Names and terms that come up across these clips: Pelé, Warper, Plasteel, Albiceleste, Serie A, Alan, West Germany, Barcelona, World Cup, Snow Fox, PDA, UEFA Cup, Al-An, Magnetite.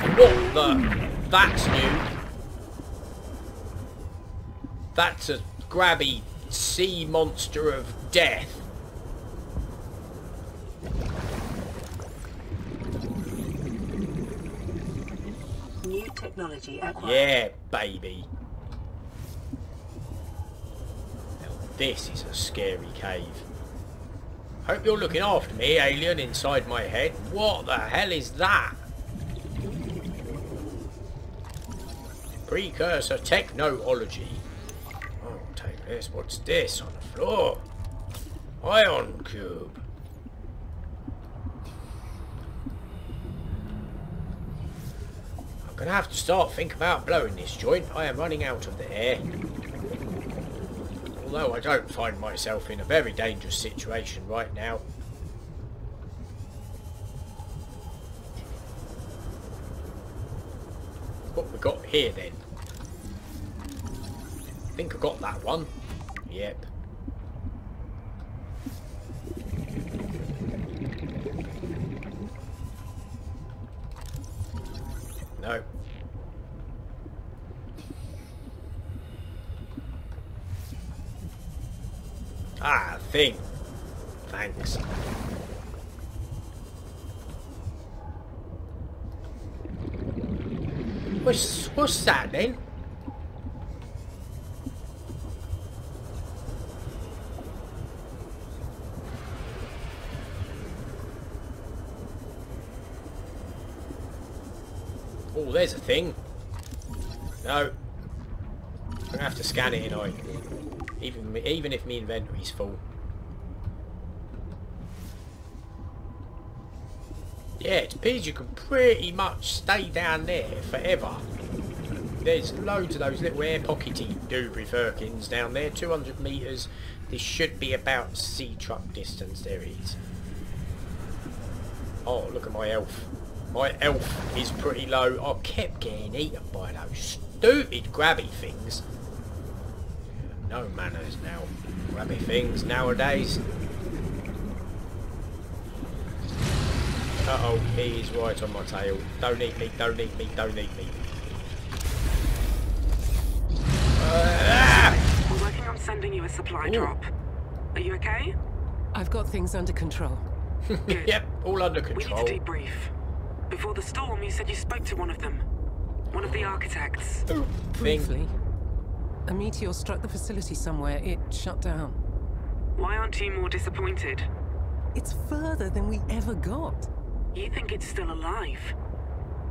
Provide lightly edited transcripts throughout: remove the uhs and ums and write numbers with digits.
What the? That's new. That's a grabby sea monster of death. New technology acquired. Yeah, baby. Now this is a scary cave. Hope you're looking after me, alien inside my head. What the hell is that? Precursor technology. Oh, take this. What's this on the floor? Ion cube. I'm gonna have to start thinking about blowing this joint. I am running out of the air. Although I don't find myself in a very dangerous situation right now. What we got here then? I think I got that one. Yep. No. Ah, thing. Thanks. What's that then? Oh, there's a thing. No. I'm going to have to scan it, ain't I? Even if my inventory's full. Yeah, it appears you can pretty much stay down there forever. There's loads of those little air pockety doobry firkins down there, 200 metres. This should be about sea truck distance, there it is. Oh, look at my elf. My elf is pretty low. I kept getting eaten by those stupid grabby things. No manners now. Grabby things nowadays. Uh oh, he is right on my tail. Don't eat me, don't eat me, don't eat me. We're working on sending you a supply drop. Are you okay? I've got things under control. Yep, all under control. We need to debrief. Before the storm, you said you spoke to one of them. One of the architects. Briefly. A meteor struck the facility somewhere. It shut down. Why aren't you more disappointed? It's further than we ever got. You think it's still alive?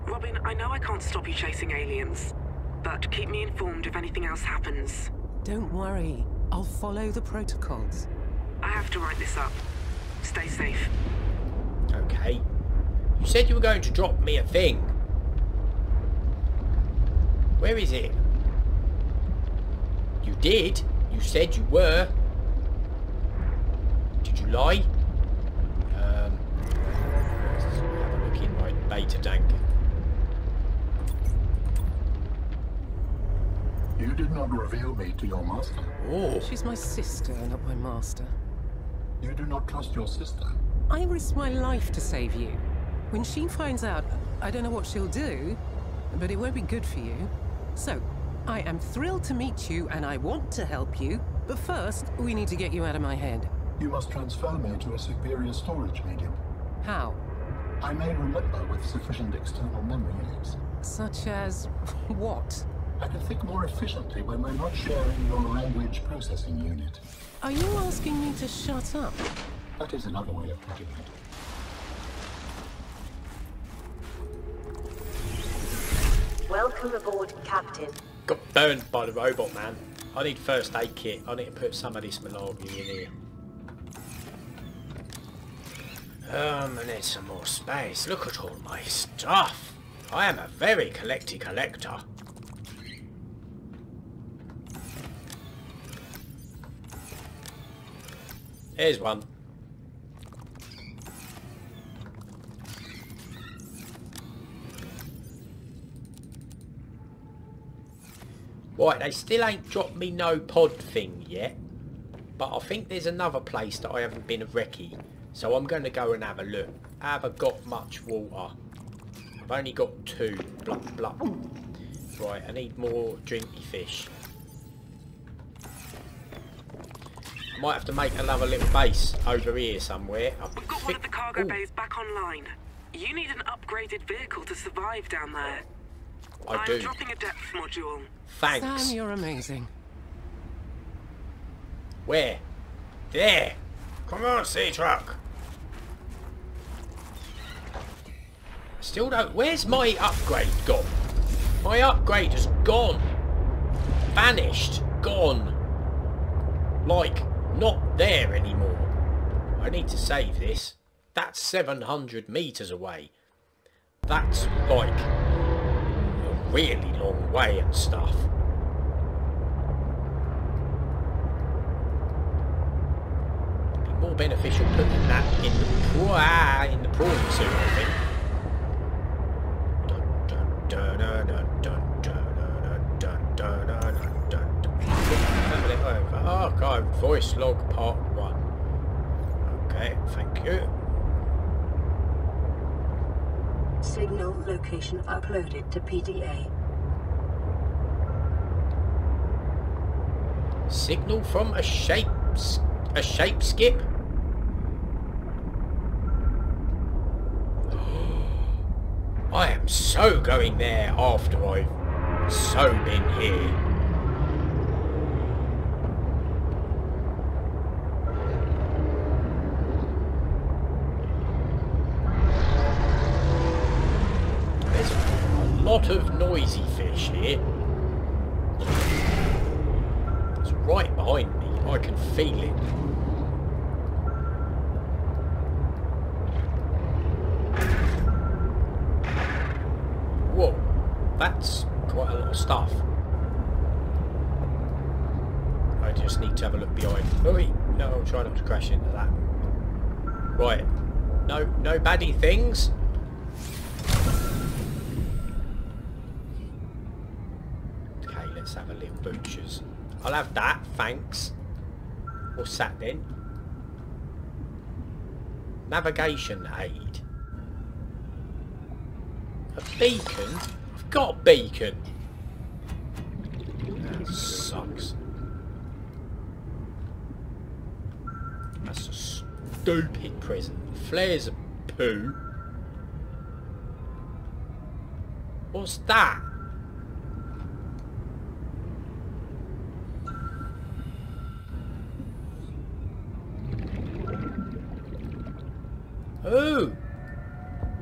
Robin, I know I can't stop you chasing aliens, but keep me informed if anything else happens. Don't worry. I'll follow the protocols. I have to write this up. Stay safe. Okay. You said you were going to drop me a thing. Where is it? You did. You said you were. Did you lie? Let's have a look in my beta tank. You did not reveal me to your master. Oh. She's my sister, not my master. You do not trust your sister. I risked my life to save you. When she finds out, I don't know what she'll do, but it won't be good for you. So, I am thrilled to meet you, and I want to help you, but first, we need to get you out of my head. You must transfer me to a superior storage medium. How? I may remember with sufficient external memory aids. Such as what? I can think more efficiently when we're not sharing your language processing unit. Are you asking me to shut up? That is another way of putting it. Welcome aboard, Captain. Got burned by the robot, man. I need first aid kit. I need to put some of this malarkey in here. I need some more space. Look at all my stuff. I am a very collecty collector. Here's one. Right, they still ain't dropped me no pod thing yet, but I think there's another place that I haven't been a recce, so I'm going to go and have a look. Have I got much water? I've only got two. Blup, blup. Right, I need more drinky fish. I might have to make another little base over here somewhere. We've got one of the cargo bays back online. You need an upgraded vehicle to survive down there. I do. I'm dropping a depth module. Thanks. Sam, you're amazing. Where? There! Come on, sea truck! Still don't... Where's my upgrade gone? My upgrade has gone. Vanished. Gone. Like, not there anymore. I need to save this. That's 700 metres away. That's like a really long way and stuff. It'd be more beneficial putting that in the prawn zoo, I think. Archive voice log part 1. Okay, thank you. Signal location uploaded to PDA. Signal from a shape skip. I am so going there after I've so been here. Lot of noisy fish here. It's right behind me. I can feel it. Whoa, that's quite a lot of stuff. I just need to have a look behind. Oh, no, I'll try not to crash into that. Right. No baddie things. Have a little butchers. I'll have that, thanks. What's that then? Navigation aid. A beacon? I've got a beacon. That sucks. That's a stupid present. Flares of poo. What's that? Ooh!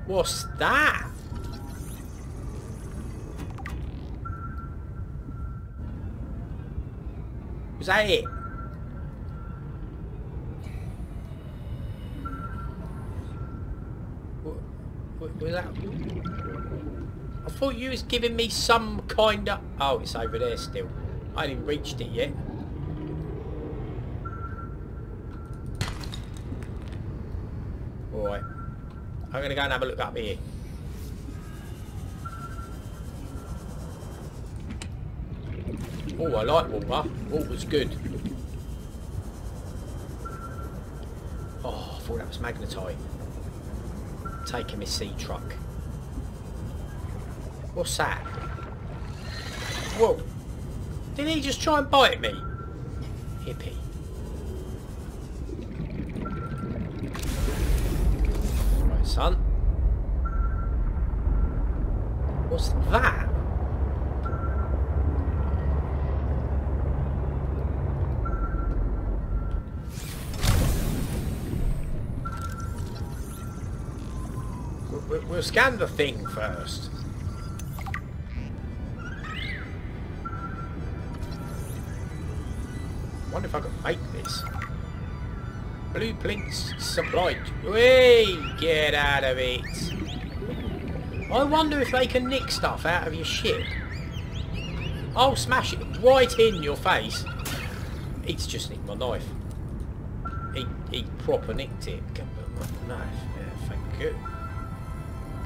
What's that? Was that it? What was that? I thought you was giving me some kind of... Oh, it's over there still. I ain't even reached it yet. Alright, I'm going to go and have a look up here. Oh, I like Warper. Warper's good. Oh, I thought that was magnetite. Taking his sea truck. What's that? Whoa. Did he just try and bite me? Hippie. Son. What's that? We'll scan the thing first. Wonder if I can make this. Blueprints supplied. Hey, get out of it. I wonder if they can nick stuff out of your ship. I'll smash it right in your face. He's just nicked my knife. He proper nicked it. My knife. Yeah, thank you.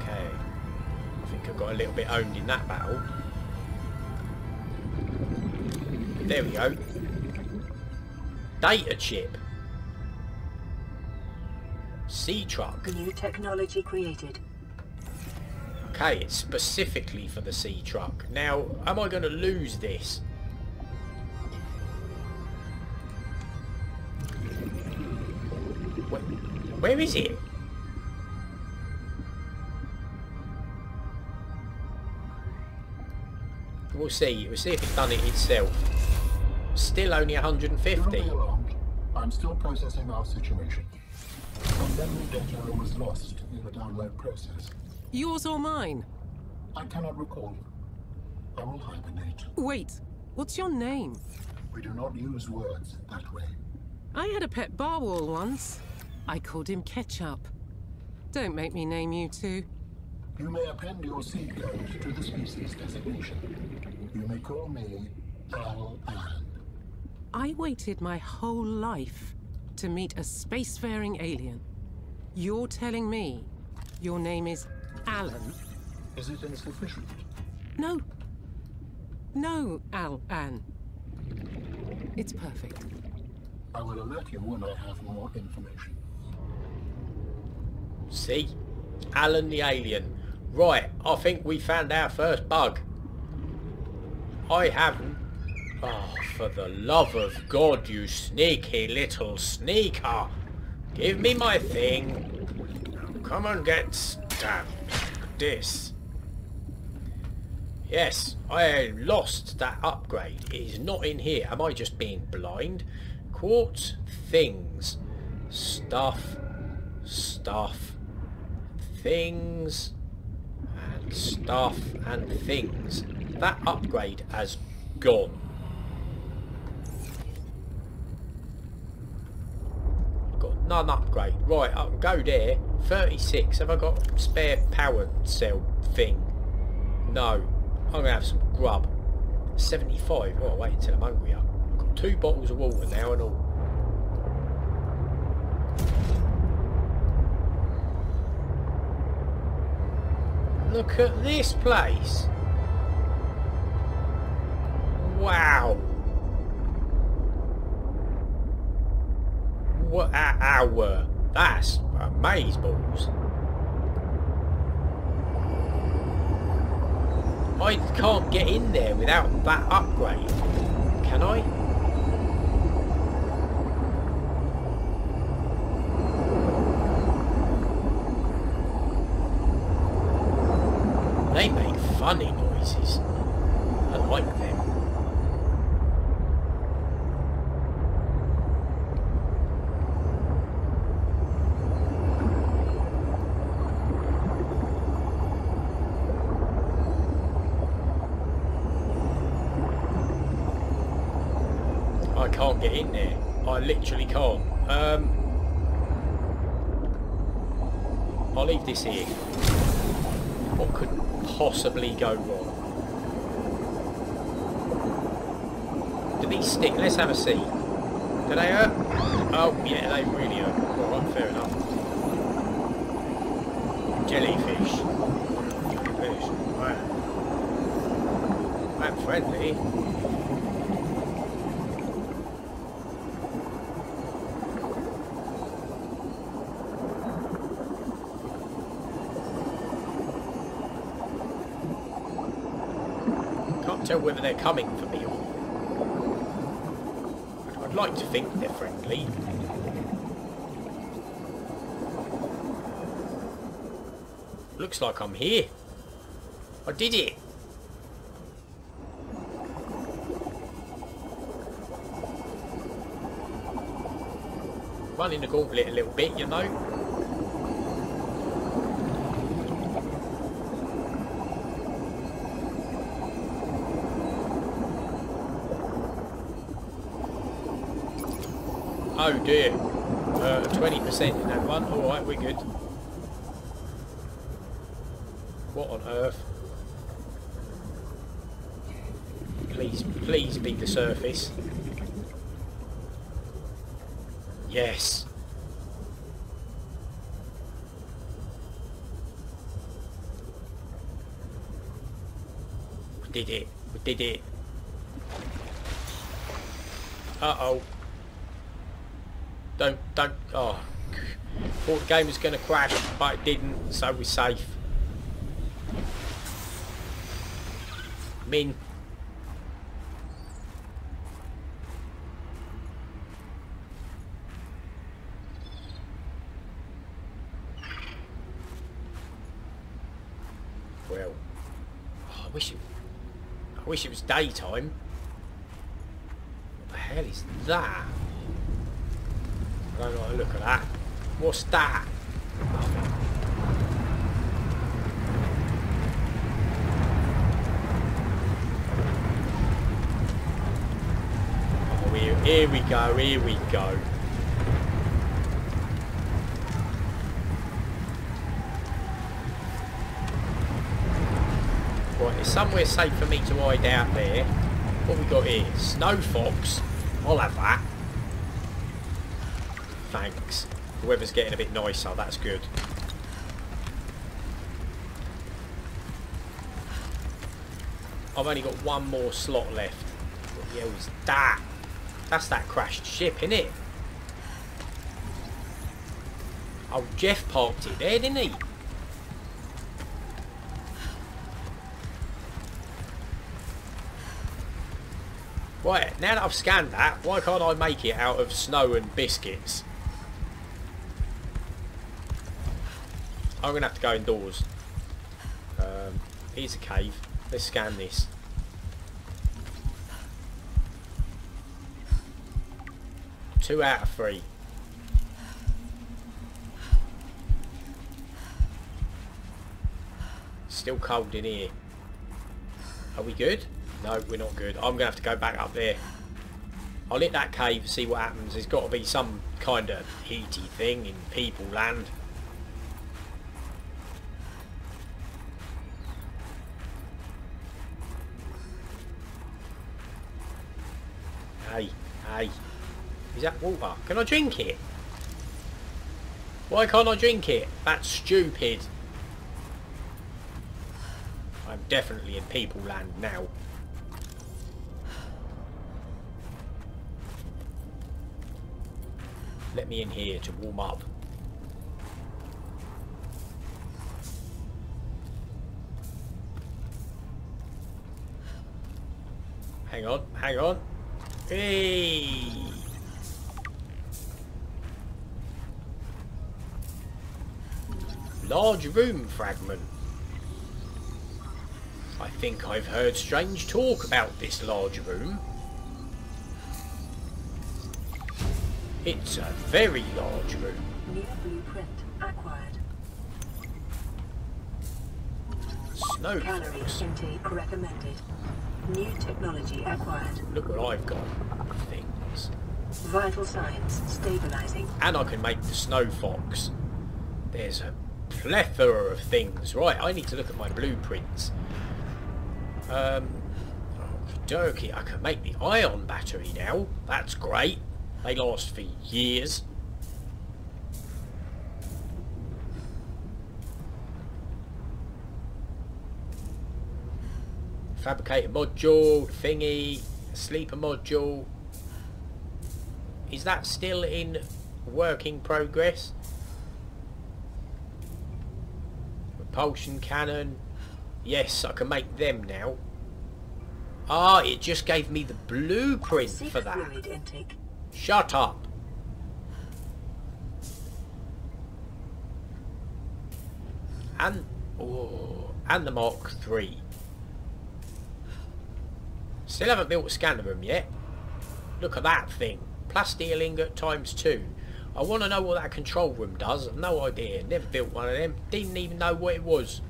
Okay. I think I got a little bit owned in that battle. There we go. Data chip. Sea truck. New technology created. OK, okay, it's specifically for the sea truck. Now, am I going to lose this? Where is it? We'll see if it's done it itself. Still only 150. I'm still processing our situation. Some memory data was lost in the download process. Yours or mine? I cannot recall. I will hibernate. Wait, what's your name? We do not use words that way. I had a pet barwall once. I called him Ketchup. Don't make me name you two. You may append your seed code to the species designation. You may call me Al-An. I waited my whole life to meet a spacefaring alien. You're telling me your name is Alan? Is it insufficient? No. No, Al-An. It's perfect. I will alert you when I have more information. See? Alan the alien. Right, I think we found our first bug. I haven't. Oh, for the love of God, you sneaky little sneaker. Give me my thing. Come and get stabbed. This. Yes, I lost that upgrade. It is not in here. Am I just being blind? Quartz things. Stuff. Stuff. Things. And stuff and things. That upgrade has gone. None upgrade. Right, I can go there. 36. Have I got spare power cell thing? No. I'm going to have some grub. 75. Oh, wait until I'm hungrier. I've got 2 bottles of water now and all. Look at this place. Wow. What our that's amazeballs. I can't get in there without that upgrade, can I? They make funny noises. I like them. Can't get in there. I literally can't. I'll leave this here. What could possibly go wrong? Do these stick? Let's have a see. Do they hurt? Oh yeah, they really hurt. Alright, fair enough. Jellyfish. Jellyfish. Right. I'm friendly. Whether they're coming for me or I'd like to think they're friendly. Looks like I'm here. I did it. Running the gauntlet a little bit, you know. Oh dear, 20% in that one. Alright, we're good. What on earth? Please, please be the surface. Yes. We did it. We did it. Uh-oh. Don't, oh, thought the game was going to crash, but it didn't, so we're safe. mean, well, oh, I wish it was daytime. What the hell is that? I don't like to look at that. What's that? Here we go, here we go. Right, there's somewhere safe for me to hide out there. What we got here? Snow Fox. I'll have that. Thanks. The weather's getting a bit nicer, that's good. I've only got one more slot left. What the hell is that? That's that crashed ship, innit? Oh, Jeff parked it there, didn't he? Right, now that I've scanned that, why can't I make it out of snow and biscuits? I'm going to have to go indoors. Here's a cave. Let's scan this. Two out of three. Still cold in here. Are we good? No, we're not good. I'm going to have to go back up there. I'll hit that cave and see what happens. There's got to be some kind of heaty thing in people land. Hey, hey. Is that water? Can I drink it? Why can't I drink it? That's stupid. I'm definitely in people land now. Let me in here to warm up. Hang on, hang on. Hey! Large room fragment. I think I've heard strange talk about this large room. It's a very large room. New blueprint acquired. Snow Fox. Recommended. New technology acquired. Look what I've got. Things. Vital signs stabilizing. And I can make the Snow Fox. There's a plethora of things. Right, I need to look at my blueprints. Okie dokie, I can make the ion battery now. That's great. They last for years. Fabricate a module, thingy, sleeper module. Is that still in working progress? Propulsion cannon. Yes, I can make them now. Ah, it just gave me the blueprint for that. Shut up. And oh, and the Mark III. Still haven't built a scanner room yet. Look at that thing. Plasteel ingot ×2. I want to know what that control room does. I've no idea. Never built one of them. Didn't even know what it was.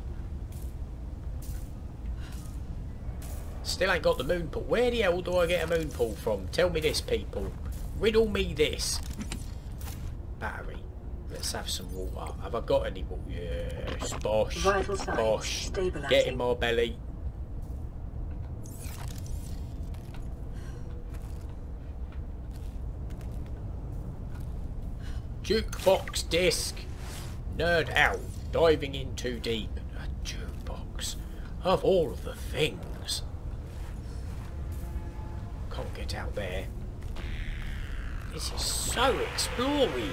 Still ain't got the moon pool. Where the hell do I get a moon pool from? Tell me this, people. Riddle me this. Battery. Let's have some water. Have I got any water? Yes. Bosh. Bosh. Get in my belly. Jukebox disc. Nerd out. Diving in too deep. A jukebox. Of all of the things. Can't get out there. This is so exploring.